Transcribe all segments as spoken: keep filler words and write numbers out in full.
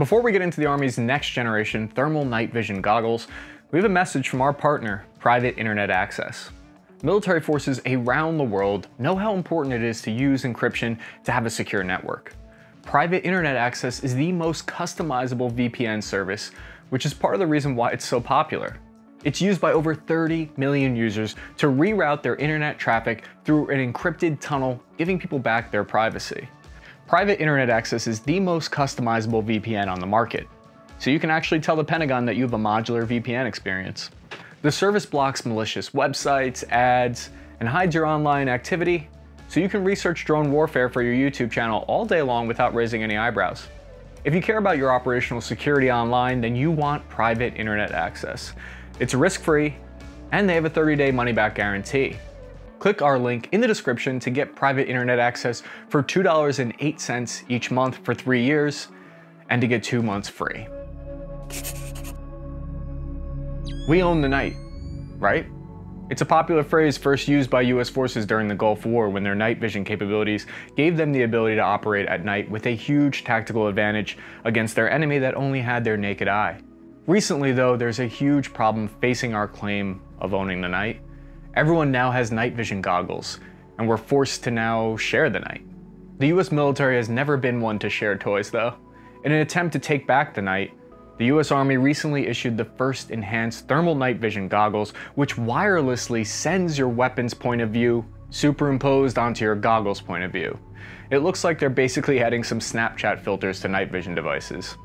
Before we get into the Army's next generation thermal night vision goggles, we have a message from our partner, Private Internet Access. Military forces around the world know how important it is to use encryption to have a secure network. Private Internet Access is the most customizable V P N service, which is part of the reason why it's so popular. It's used by over thirty million users to reroute their internet traffic through an encrypted tunnel, giving people back their privacy. Private Internet Access is the most customizable V P N on the market, so you can actually tell the Pentagon that you have a modular V P N experience. The service blocks malicious websites, ads, and hides your online activity, so you can research drone warfare for your YouTube channel all day long without raising any eyebrows. If you care about your operational security online, then you want Private Internet Access. It's risk-free, and they have a thirty day money-back guarantee. Click our link in the description to get Private Internet Access for two dollars and eight cents each month for three years, and to get two months free. We own the night, right? It's a popular phrase first used by U S forces during the Gulf War, when their night vision capabilities gave them the ability to operate at night with a huge tactical advantage against their enemy that only had their naked eye. Recently though, there's a huge problem facing our claim of owning the night. Everyone now has night vision goggles, and we're forced to now share the night. The U S military has never been one to share toys though. In an attempt to take back the night, the U S Army recently issued the first enhanced thermal night vision goggles, which wirelessly sends your weapon's point of view superimposed onto your goggles' point of view. It looks like they're basically adding some Snapchat filters to night vision devices.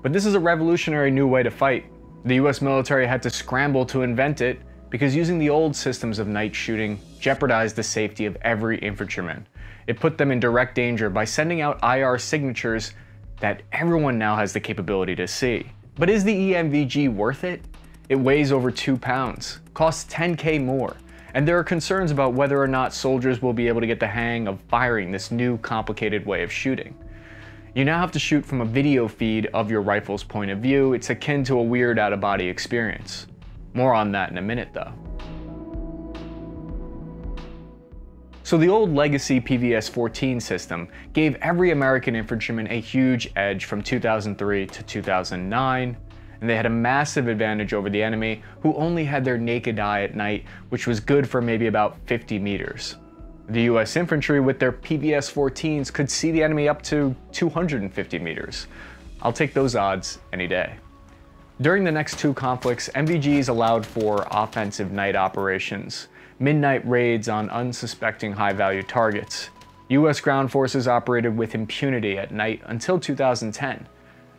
But this is a revolutionary new way to fight. The U S military had to scramble to invent it because using the old systems of night shooting jeopardized the safety of every infantryman. It put them in direct danger by sending out I R signatures that everyone now has the capability to see. But is the E M V G worth it? It weighs over two pounds, costs ten K more, and there are concerns about whether or not soldiers will be able to get the hang of firing this new complicated way of shooting. You now have to shoot from a video feed of your rifle's point of view. It's akin to a weird out-of-body experience. More on that in a minute though. So the old legacy P V S fourteen system gave every American infantryman a huge edge from two thousand three to two thousand nine, and they had a massive advantage over the enemy, who only had their naked eye at night, which was good for maybe about fifty meters. The U S infantry with their P V S fourteens could see the enemy up to two hundred fifty meters. I'll take those odds any day. During the next two conflicts, M V Gs allowed for offensive night operations, midnight raids on unsuspecting high-value targets. U S ground forces operated with impunity at night until two thousand ten.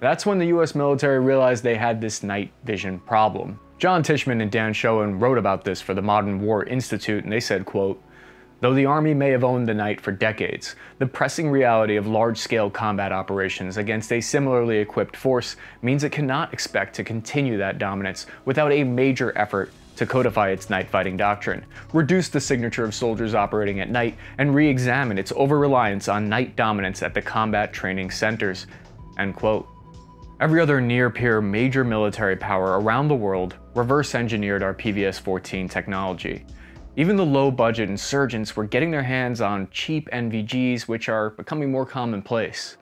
That's when the U S military realized they had this night vision problem. John Tishman and Dan Schoen wrote about this for the Modern War Institute, and they said, quote, "Though the Army may have owned the night for decades, the pressing reality of large-scale combat operations against a similarly equipped force means it cannot expect to continue that dominance without a major effort to codify its night fighting doctrine, reduce the signature of soldiers operating at night, and re-examine its over-reliance on night dominance at the combat training centers," end quote. Every other near-peer major military power around the world reverse-engineered our P V S fourteen technology. Even the low-budget insurgents were getting their hands on cheap N V Gs, which are becoming more commonplace.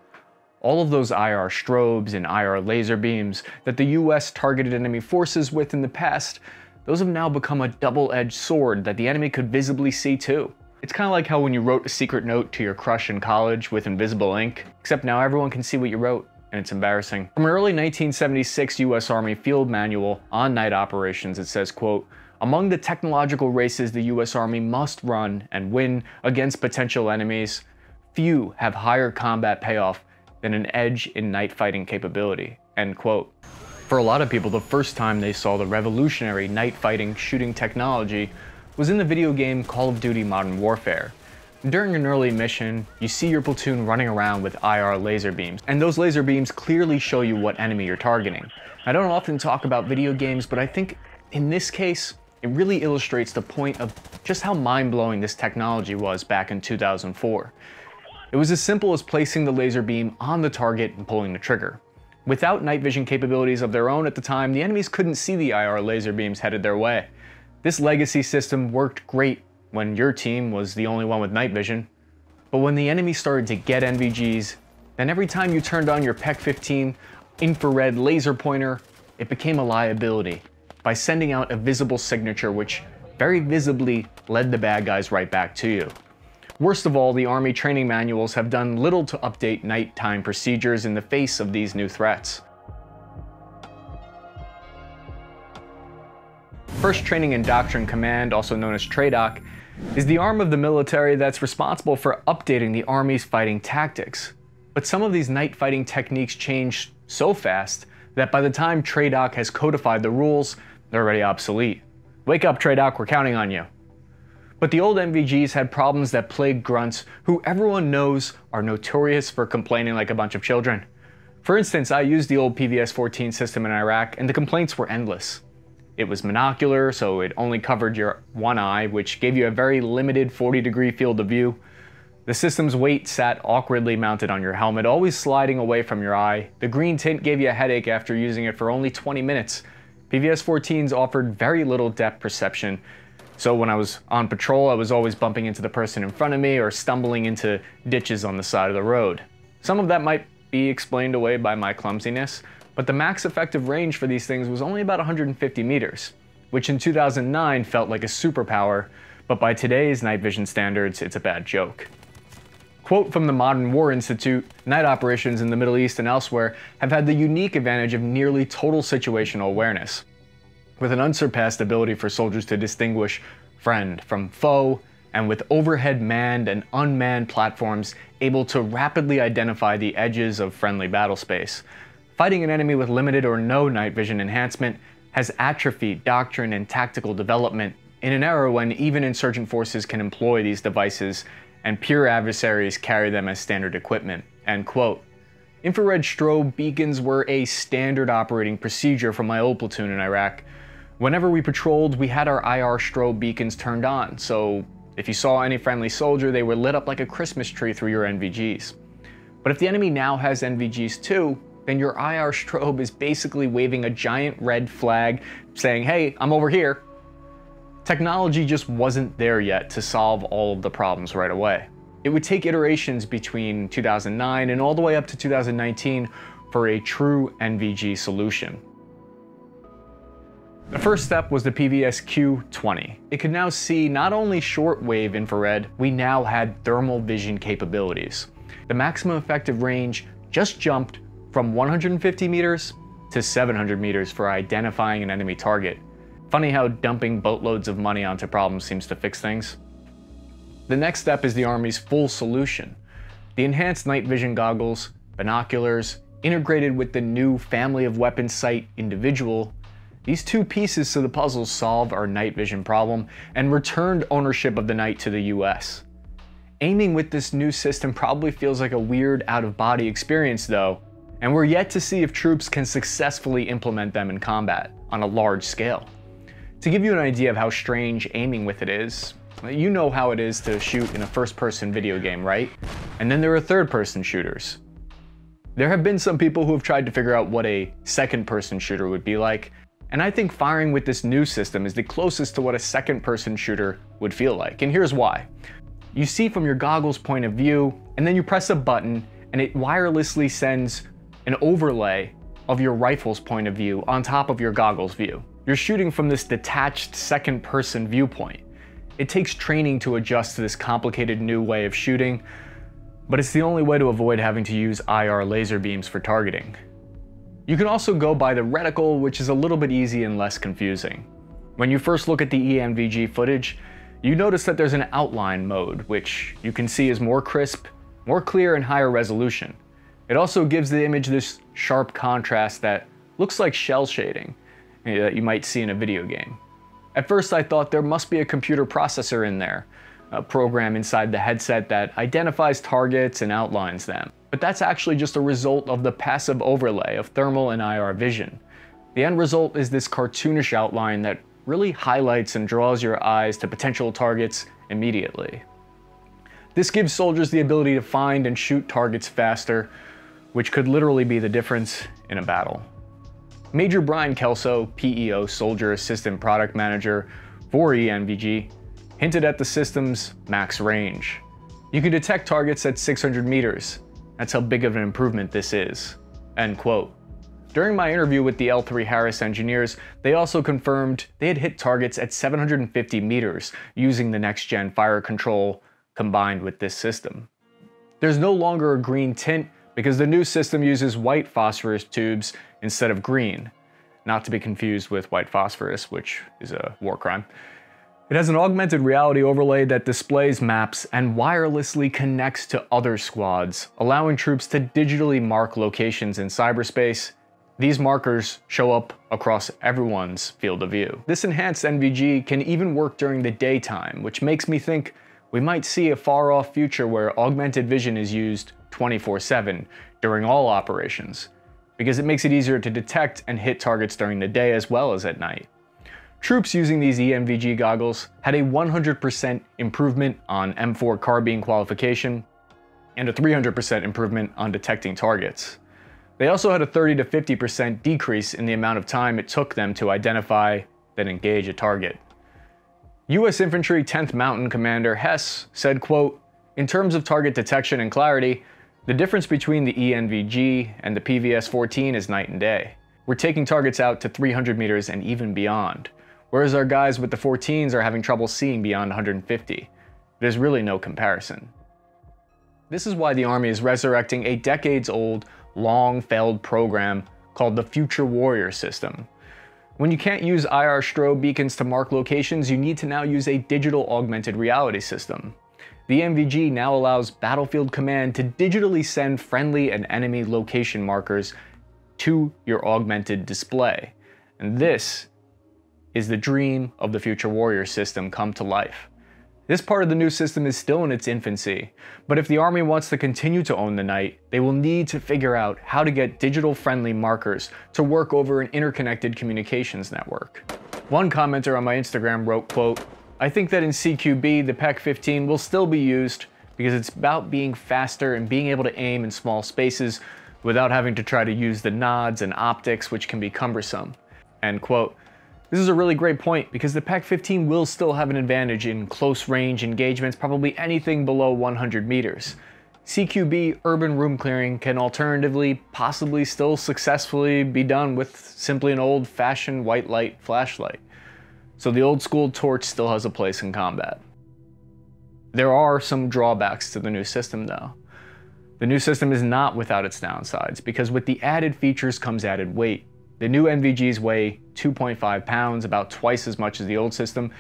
All of those I R strobes and I R laser beams that the U S targeted enemy forces with in the past, those have now become a double-edged sword that the enemy could visibly see too. It's kind of like how when you wrote a secret note to your crush in college with invisible ink, except now everyone can see what you wrote, and it's embarrassing. From an early nineteen seventy-six U S Army field manual on night operations, it says, quote, "Among the technological races the U S Army must run and win against potential enemies, few have higher combat payoff than an edge in night fighting capability," end quote. For a lot of people, the first time they saw the revolutionary night fighting shooting technology was in the video game Call of Duty Modern Warfare. During an early mission, you see your platoon running around with I R laser beams, and those laser beams clearly show you what enemy you're targeting. I don't often talk about video games, but I think in this case, it really illustrates the point of just how mind-blowing this technology was back in two thousand four. It was as simple as placing the laser beam on the target and pulling the trigger. Without night vision capabilities of their own at the time, the enemies couldn't see the I R laser beams headed their way. This legacy system worked great when your team was the only one with night vision. But when the enemy started to get N V Gs, then every time you turned on your P E Q fifteen, infrared laser pointer, it became a liability by sending out a visible signature which very visibly led the bad guys right back to you. Worst of all, the Army training manuals have done little to update nighttime procedures in the face of these new threats. First Training and Doctrine Command, also known as TRADOC, is the arm of the military that's responsible for updating the Army's fighting tactics. But some of these night fighting techniques change so fast that by the time TRADOC has codified the rules, they're already obsolete. Wake up, TRADOC, we're counting on you. But the old M V Gs had problems that plagued grunts who everyone knows are notorious for complaining like a bunch of children. For instance, I used the old P V S fourteen system in Iraq and the complaints were endless. It was monocular, so it only covered your one eye, which gave you a very limited forty degree field of view. The system's weight sat awkwardly mounted on your helmet, always sliding away from your eye. The green tint gave you a headache after using it for only twenty minutes. P V S fourteens offered very little depth perception, so when I was on patrol, I was always bumping into the person in front of me or stumbling into ditches on the side of the road. Some of that might be explained away by my clumsiness, but the max effective range for these things was only about one hundred fifty meters, which in two thousand nine felt like a superpower, but by today's night vision standards, it's a bad joke. Quote from the Modern War Institute, night operations in the Middle East and elsewhere have had the unique advantage of nearly total situational awareness, with an unsurpassed ability for soldiers to distinguish friend from foe, and with overhead manned and unmanned platforms able to rapidly identify the edges of friendly battle space. Fighting an enemy with limited or no night vision enhancement has atrophied doctrine and tactical development in an era when even insurgent forces can employ these devices and pure adversaries carry them as standard equipment." End quote. Infrared strobe beacons were a standard operating procedure for my old platoon in Iraq. Whenever we patrolled, we had our I R strobe beacons turned on, so if you saw any friendly soldier, they were lit up like a Christmas tree through your N V Gs. But if the enemy now has N V Gs too, then your I R strobe is basically waving a giant red flag saying, hey, I'm over here. Technology just wasn't there yet to solve all of the problems right away. It would take iterations between two thousand nine and all the way up to two thousand nineteen for a true N V G solution. The first step was the P V S Q twenty. It could now see not only shortwave infrared, we now had thermal vision capabilities. The maximum effective range just jumped from one hundred fifty meters to seven hundred meters for identifying an enemy target. Funny how dumping boatloads of money onto problems seems to fix things. The next step is the Army's full solution. The enhanced night vision goggles, binoculars, integrated with the new family of weapon sight Individual. These two pieces to the puzzle solved our night vision problem and returned ownership of the night to the U S. Aiming with this new system probably feels like a weird out-of-body experience though, and we're yet to see if troops can successfully implement them in combat on a large scale. To give you an idea of how strange aiming with it is, you know how it is to shoot in a first-person video game, right? And then there are third-person shooters. There have been some people who have tried to figure out what a second-person shooter would be like, and I think firing with this new system is the closest to what a second-person shooter would feel like, and here's why. You see from your goggles point of view, and then you press a button, and it wirelessly sends an overlay of your rifle's point of view on top of your goggles view. You're shooting from this detached second person viewpoint. It takes training to adjust to this complicated new way of shooting, but it's the only way to avoid having to use I R laser beams for targeting. You can also go by the reticle, which is a little bit easy and less confusing. When you first look at the E M V G footage, you notice that there's an outline mode, which you can see is more crisp, more clear, and higher resolution. It also gives the image this sharp contrast that looks like shell shading that you might see in a video game. At first I thought there must be a computer processor in there, a program inside the headset that identifies targets and outlines them. But that's actually just a result of the passive overlay of thermal and I R vision. The end result is this cartoonish outline that really highlights and draws your eyes to potential targets immediately. This gives soldiers the ability to find and shoot targets faster, which could literally be the difference in a battle. Major Brian Kelso, P E O Soldier Assistant Product Manager for E N V G, hinted at the system's max range. You can detect targets at six hundred meters. That's how big of an improvement this is. End quote. During my interview with the L three Harris engineers, they also confirmed they had hit targets at seven hundred fifty meters using the next-gen fire control combined with this system. There's no longer a green tint because the new system uses white phosphorus tubes instead of green, not to be confused with white phosphorus, which is a war crime. It has an augmented reality overlay that displays maps and wirelessly connects to other squads, allowing troops to digitally mark locations in cyberspace. These markers show up across everyone's field of view. This enhanced E N V G can even work during the daytime, which makes me think we might see a far-off future where augmented vision is used twenty-four seven during all operations, because it makes it easier to detect and hit targets during the day as well as at night. Troops using these E M V G goggles had a one hundred percent improvement on M four carbine qualification and a three hundred percent improvement on detecting targets. They also had a thirty to fifty percent decrease in the amount of time it took them to identify, then engage a target. U S Infantry tenth Mountain Commander Hess said, quote, "In terms of target detection and clarity, the difference between the E N V G and the P V S fourteen is night and day. We're taking targets out to three hundred meters and even beyond, whereas our guys with the fourteens are having trouble seeing beyond one hundred fifty. There's really no comparison." This is why the Army is resurrecting a decades-old, long-failed program called the Future Warrior System. When you can't use I R strobe beacons to mark locations, you need to now use a digital augmented reality system. The E M V G now allows Battlefield Command to digitally send friendly and enemy location markers to your augmented display. And this is the dream of the Future Warrior system come to life. This part of the new system is still in its infancy, but if the Army wants to continue to own the night, they will need to figure out how to get digital-friendly markers to work over an interconnected communications network. One commenter on my Instagram wrote, quote, "I think that in C Q B, the P E C fifteen will still be used because it's about being faster and being able to aim in small spaces without having to try to use the nods and optics, which can be cumbersome." End quote. This is a really great point because the P E C fifteen will still have an advantage in close range engagements, probably anything below one hundred meters. C Q B urban room clearing can alternatively possibly still successfully be done with simply an old-fashioned white light flashlight. So the old school torch still has a place in combat. There are some drawbacks to the new system though. The new system is not without its downsides because with the added features comes added weight. The new E N V Gs weigh two point five pounds, about twice as much as the old system.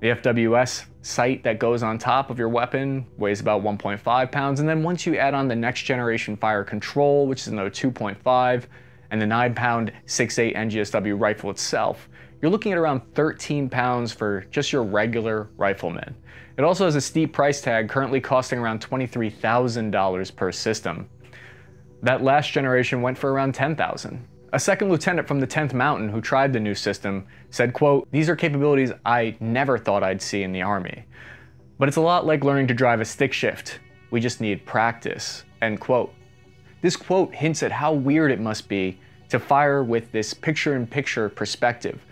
The F W S sight that goes on top of your weapon weighs about one point five pounds. And then once you add on the next generation fire control, which is another two point five, and the nine pound six eight N G S W rifle itself, you're looking at around thirteen pounds for just your regular rifleman. It also has a steep price tag, currently costing around twenty-three thousand dollars per system. That last generation went for around ten thousand dollars. A second lieutenant from the tenth Mountain who tried the new system said, quote, "These are capabilities I never thought I'd see in the Army. But it's a lot like learning to drive a stick shift. We just need practice." End quote. This quote hints at how weird it must be to fire with this picture-in-picture perspective,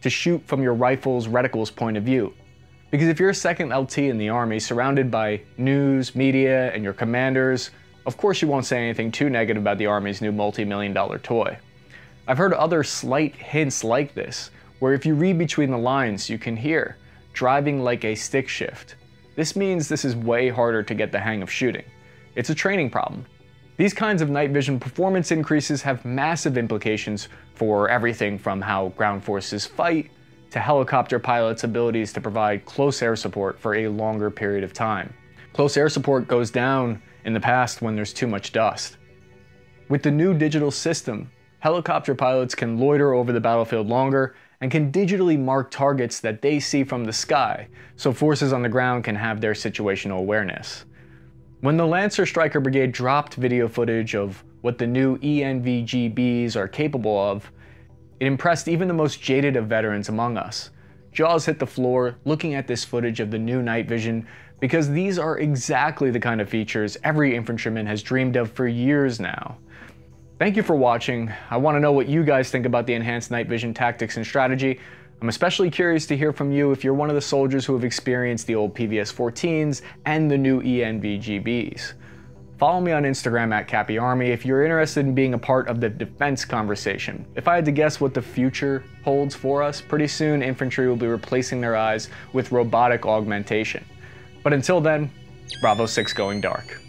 to shoot from your rifle's reticle's point of view. Because if you're a second L T in the Army, surrounded by news, media, and your commanders, of course you won't say anything too negative about the Army's new multi-million dollar toy. I've heard other slight hints like this, where if you read between the lines, you can hear, "driving like a stick shift." This means this is way harder to get the hang of shooting. It's a training problem. These kinds of night vision performance increases have massive implications for everything from how ground forces fight to helicopter pilots' abilities to provide close air support for a longer period of time. Close air support goes down in the past when there's too much dust. With the new digital system, helicopter pilots can loiter over the battlefield longer and can digitally mark targets that they see from the sky, so forces on the ground can have their situational awareness. When the Lancer Striker Brigade dropped video footage of what the new E N V G Bs are capable of, it impressed even the most jaded of veterans among us. Jaws hit the floor looking at this footage of the new night vision because these are exactly the kind of features every infantryman has dreamed of for years now. Thank you for watching. I want to know what you guys think about the enhanced night vision tactics and strategy. I'm especially curious to hear from you if you're one of the soldiers who have experienced the old P V S fourteens and the new E N V G Bs. Follow me on Instagram at CappyArmy if you're interested in being a part of the defense conversation. If I had to guess what the future holds for us, pretty soon infantry will be replacing their eyes with robotic augmentation. But until then, Bravo six going dark.